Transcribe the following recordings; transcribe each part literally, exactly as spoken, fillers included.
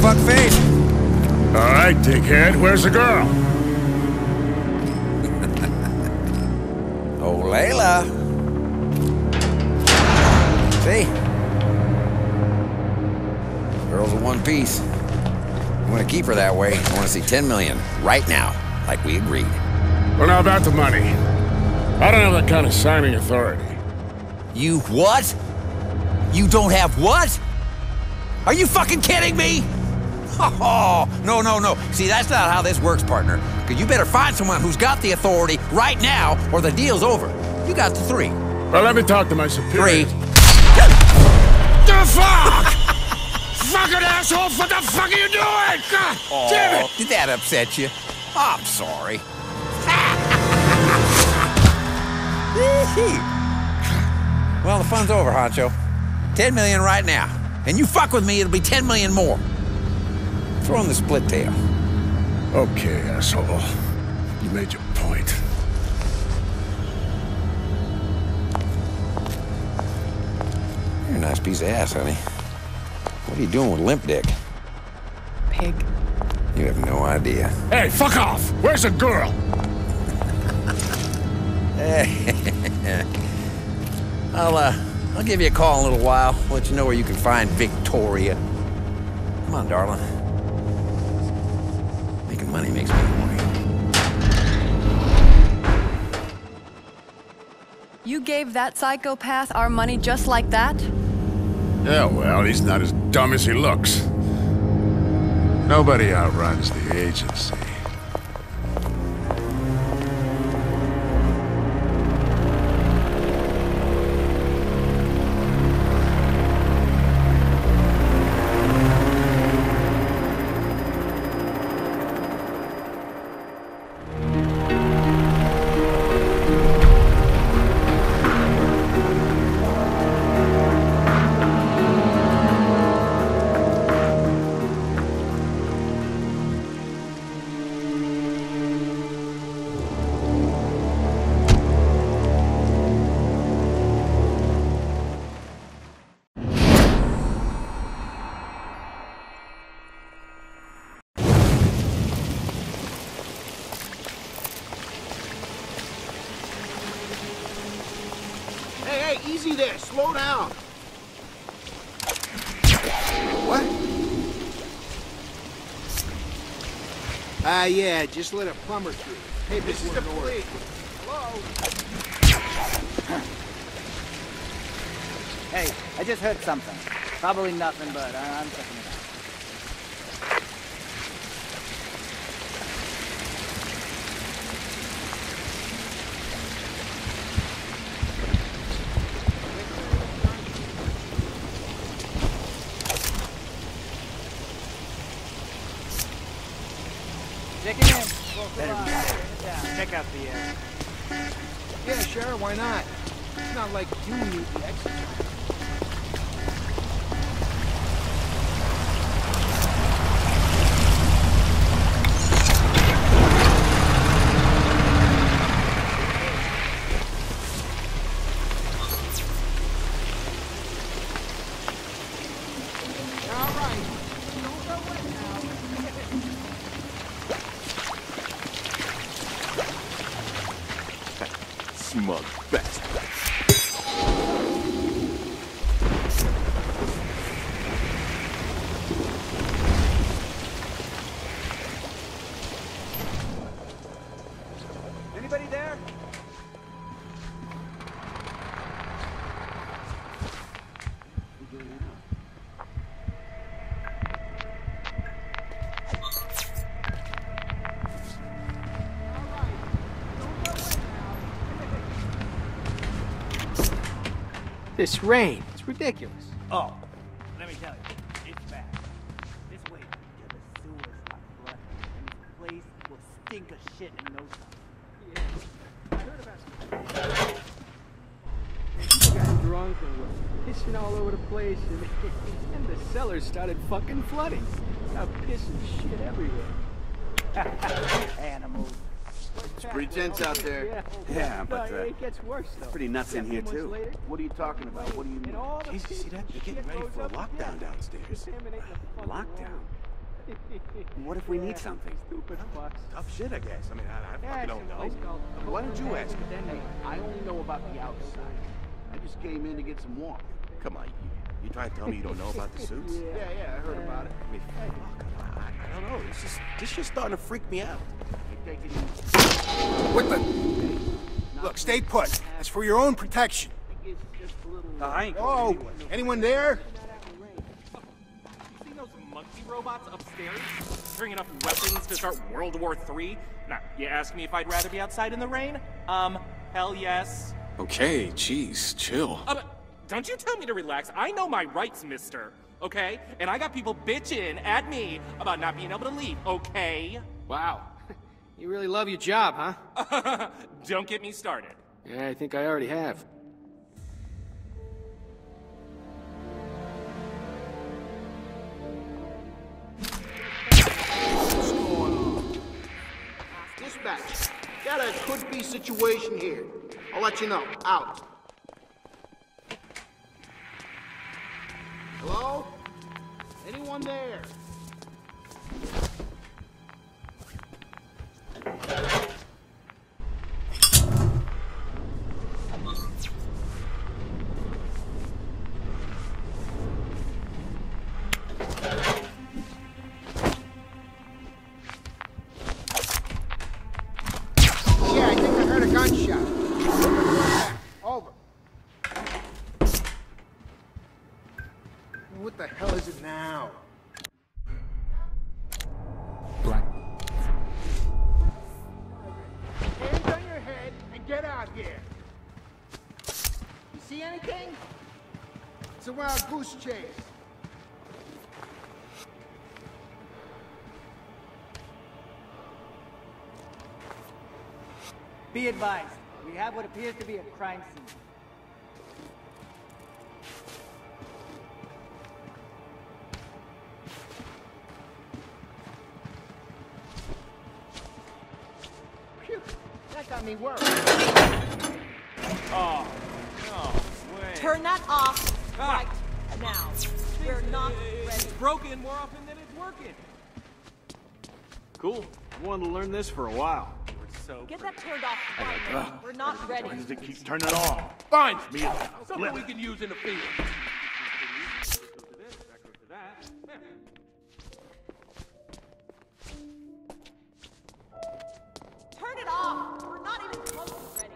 fuckface. All right, dickhead, where's the girl? Oh, Layla. See? Girl's in one piece. I want to keep her that way. I want to see ten million right now, like we agreed. Well, now about the money. I don't have that kind of signing authority. You what? You don't have what? Are you fucking kidding me? Oh, no, no, no. See, that's not how this works, partner. Because you better find someone who's got the authority right now, or the deal's over. You got the three. Well, let me talk to my superior. Three. The fuck! Fucking asshole, what the fuck are you doing? God oh, damn it! Did that upset you? Oh, I'm sorry. Well, the fun's over, honcho. ten million right now. And you fuck with me, it'll be ten million more. Throw in the split tail. Okay, asshole. You made your point. You're a nice piece of ass, honey. What are you doing with limp dick? Pig. You have no idea. Hey, fuck off! Where's the girl? Hey, I'll, uh, I'll give you a call in a little while. Let you know where you can find Victoria. Come on, darling. Making money makes me horny. You gave that psychopath our money just like that? Yeah, well, he's not as dumb as he looks. Nobody outruns the agency. Easy there, slow down. What? Ah, uh, yeah, just let a plumber through. Hey, this is the police. Hello? Hey, I just heard something. Probably nothing, but uh, I'm checking it out. Check out the air. Uh... Yeah, sure, why not? It's not like you need the exercise. Smug bastard. Anybody there? This rain, it's ridiculous. Oh, let me tell you, it's bad. This way to the sewer's not flooded, and this place will stink of shit in no time. Yeah, I heard about it. You got drunk and were pissing all over the place, and, and the cellar started fucking flooding. Got piss and shit everywhere. Animals. It's pretty tense out there. Yeah, yeah but uh, it gets worse, though. It's pretty nuts in here, too. What are you talking about? What do you mean? Jesus, see that? They're getting ready for a lockdown downstairs. Lockdown? What if we yeah, need something? Stupid huh? Tough shit, I guess. I mean, I, I yeah, don't know. Why don't you ask him? Hey, I only know about the outside. I just came in to get some warmth. Come on, you. You trying to tell me you don't know about the suits? yeah. yeah, yeah, I heard uh, about it. I mean, fuck, I, I don't know. This is this shit's starting to freak me out. What the? Look, stay put. It's for your own protection. Uh, I ain't oh, anyone there? Monkey robots upstairs, bringing up weapons to start World War Three? Nah, you ask me if I'd rather be outside in the rain? Um, hell yes. Okay, jeez, chill. Uh, but don't you tell me to relax. I know my rights, mister, okay? And I got people bitching at me about not being able to leave, okay? Wow, you really love your job, huh? Don't get me started. Yeah, I think I already have. Dispatch, got a could-be situation here. I'll let you know. Out. Hello? Anyone there? Goose chase. Be advised, we have what appears to be a crime scene. Phew, that got me worried. Oh, no way. Turn that off right ah. Now, we're not ready. It's broken more often than it's working. Cool. Wanted to learn this for a while. We're so get that turned off. Right. We're not ready. Why does it keep turning it off? Fine. Me. Something Let we can use in the field. Turn it off. We're not even close to ready.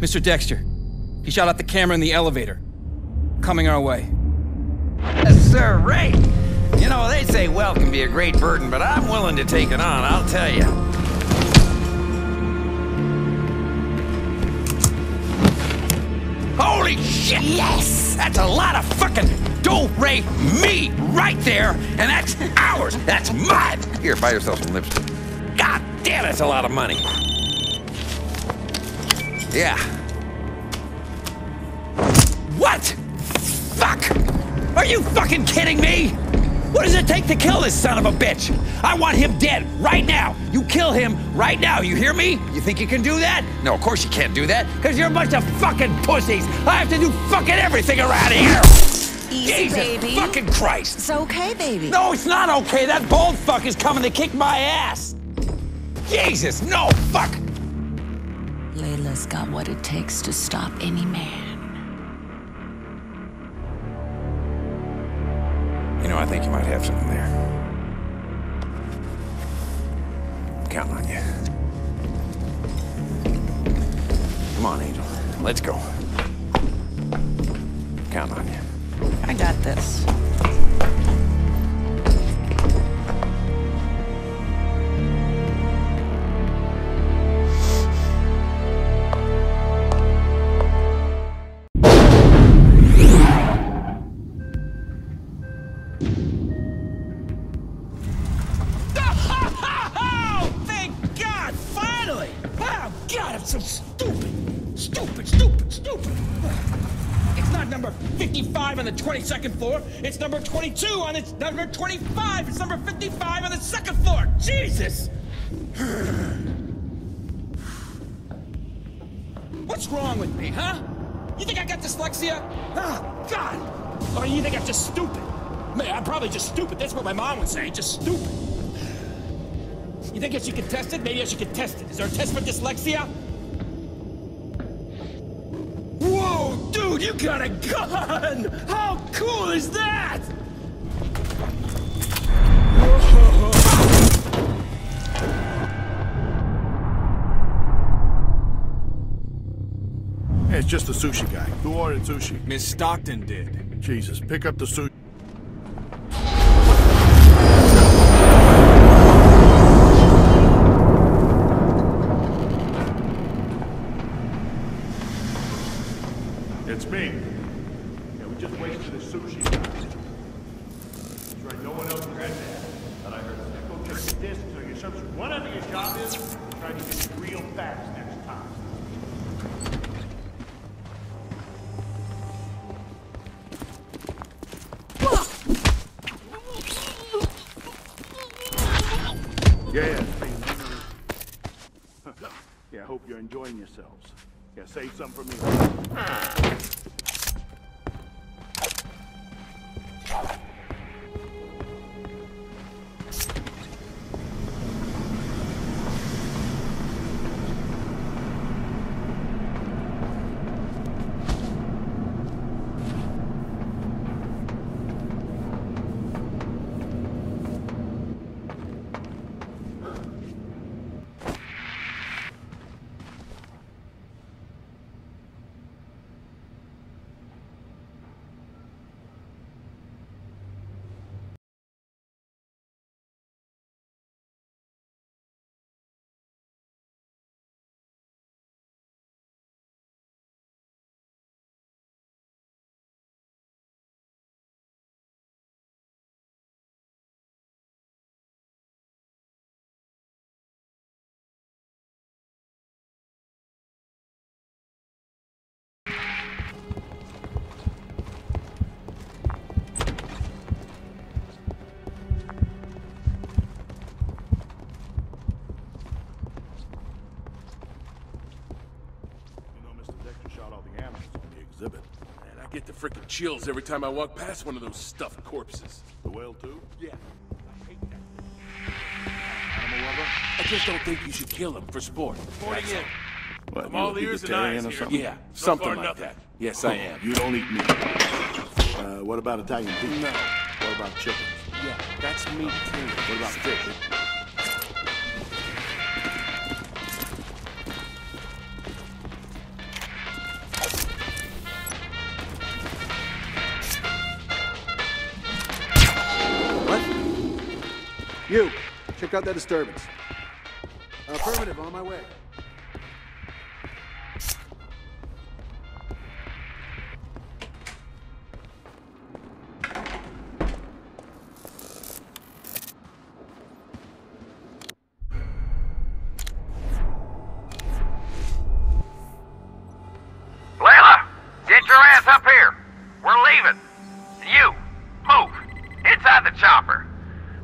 Mister Dexter, he shot out the camera in the elevator. Coming our way. Yes, sir, Ray. You know, they say wealth can be a great burden, but I'm willing to take it on, I'll tell you. Holy shit! Yes! That's a lot of fucking dough, Ray, me, right there, and that's ours, that's mine! Here, buy yourself some lipstick. God damn, that's a lot of money. Yeah. What? Fuck! Are you fucking kidding me? What does it take to kill this son of a bitch? I want him dead right now. You kill him right now. You hear me? You think you can do that? No, of course you can't do that, because you're a bunch of fucking pussies. I have to do fucking everything around here. Easy, Jesus baby. Fucking Christ. It's okay, baby. No, it's not okay. That bald fuck is coming to kick my ass. Jesus, no, fuck. Layla's got what it takes to stop any man. You know, I think you might have something there. I'm counting on you. Come on, Angel. Let's go. I'm counting on you. I got this. number fifty-five on the twenty-second floor. It's number twenty-two on its number twenty-five. It's number fifty-five on the second floor. Jesus! What's wrong with me, huh? You think I got dyslexia? Oh, God! Or you think I'm just stupid? Man, I'm probably just stupid. That's what my mom would say. Just stupid. You think I should get tested? Maybe I should get tested. Is there a test for dyslexia? Whoa, dude, you got a gun! How cool is that? Hey, it's just the sushi guy. Who ordered sushi? Miss Stockton did. Jesus, pick up the sushi. It's me. Yeah, we just wasted the sushi guy. That's right, no one else had that. But I heard that. Go check the discs on your subs. One of your job is try to get real fast next time. Yeah, yeah. Yeah, I hope you're enjoying yourselves. Yeah, save some for me. Exhibit. Man, I get the frickin' chills every time I walk past one of those stuffed corpses. The whale, too? Yeah. I hate that. Animal lover? I just don't think you should kill him for sport. Sporting it. What, I'm all ears and eyes here. Yeah, so something like nothing. That. Yes, oh, I am. You don't eat meat. Uh, what about Italian beef? No. What about chicken? Yeah, that's meat, too. What about fish? You, check out that disturbance. Affirmative, on my way. Layla, get your ass up here. We're leaving. You, move. Inside the chopper.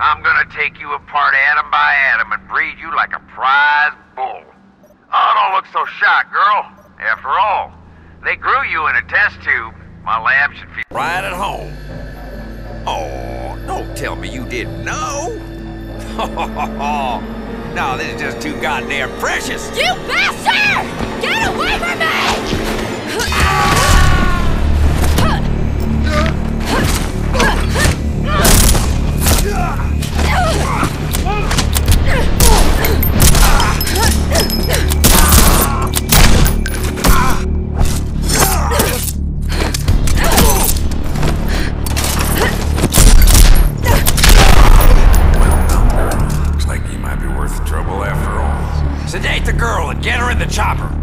I'm gonna take you apart atom by atom and breed you like a prize bull. Oh, don't look so shocked, girl. After all, they grew you in a test tube. My lab should feel right at home. Oh, don't tell me you didn't know. No, this is just too goddamn precious. You bastard! Get away from me! Ah! Looks like he might be worth the trouble after all. Sedate the girl and get her in the chopper.